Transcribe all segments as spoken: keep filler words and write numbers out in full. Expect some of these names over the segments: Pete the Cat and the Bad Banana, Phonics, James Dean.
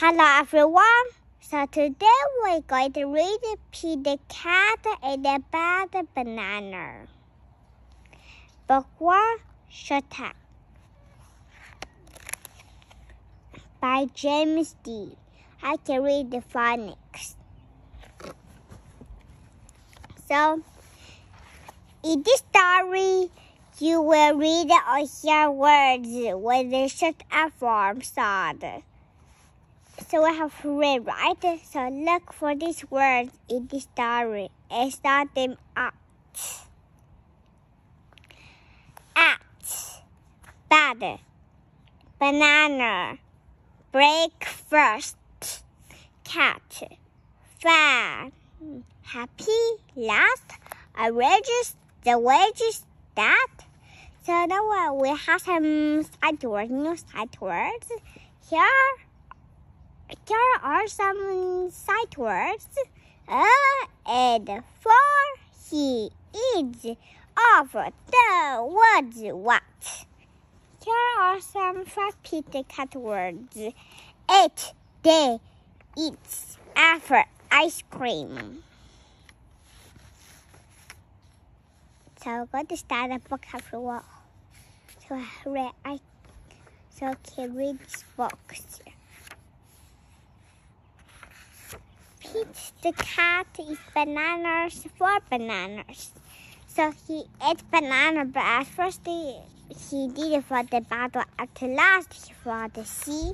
Hello everyone, so today we're going to read Pete the Cat and the Bad Banana. Book one, Short Text by James Dean. I can read the phonics. So, in this story, you will read or hear words with the short form sound. So we have read, right? So look for these words in this story and start them out. At, bad, banana, breakfast, cat, fun, happy, last, outrageous, the wages, that. So now we have some sight words, new sight words. Here, here are some sight words. Uh, and for, he, is, of, the, words, what. Here are some five Pete the Cat words. It, day, eats, after, ice cream. So I'm going to start the book after all. So I read, I so I can read this book. Pete the cat eats bananas for bananas. So he ate banana, but at first he, he did it for the bad one. At last he for the sea.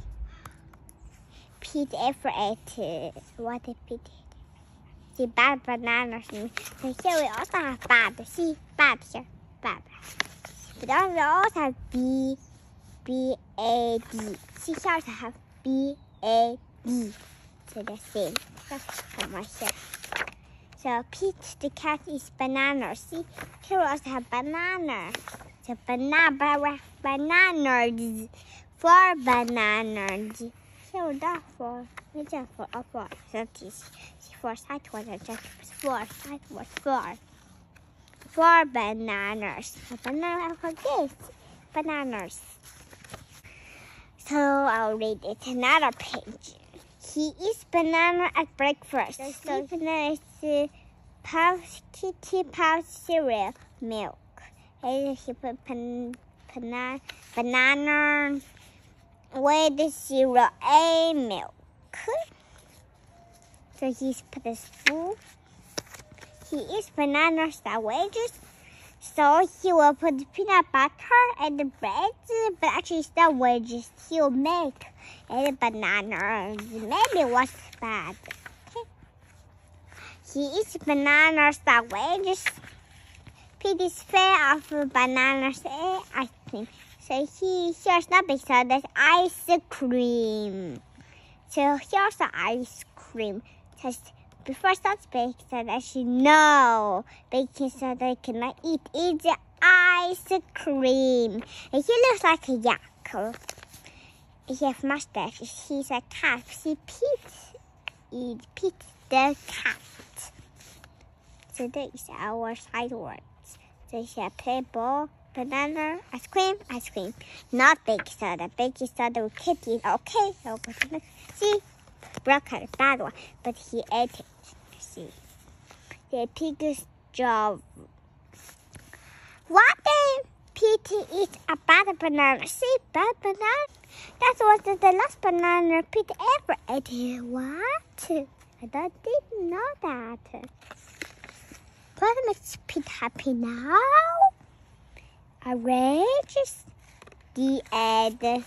Pete ever ate what did Pete eat? The bad bananas. So here we also have bad. See, bad here, bad. But also we also have B, B A D. See, here also have B A D. So the same. Let's come on here. So Pete the cat is banana. See, here we also have banana. So banana, bananas, four bananas. Here we don't for. We just for up for thirties. Four sideways and just four sideways, four. Four bananas. A banana for this. Bananas. So I'll read it another page. He eats banana at breakfast. So banana is puff, kitty puff cereal, milk. And he put pan, pan, banana with cereal and milk. So he's put his food. He eats bananas and wages. So he will put peanut butter and the bread, but actually it's not wages. He will make and bananas. Maybe what's bad. Okay. He eats bananas and wages. Pete is fan of bananas and ice cream. So he here's not big, so that's ice cream. So here's the ice cream. Because before starts baking soda, I should know baking soda cannot eat is ice cream. And he looks like a yak. He has mustache. He's a cat. See, Pete is Pete the cat. So that is our side words. So he has play ball, banana, ice cream, ice cream. Not baking soda. Baking soda with kitties. Okay. So see. Broke had a bad one, but he ate it. See, the pig's job. One day, Pete eats a bad banana. See, bad banana? That was the last banana Pete ever ate. What? I didn't know that. What makes Pete happy now? Outrageous. The end.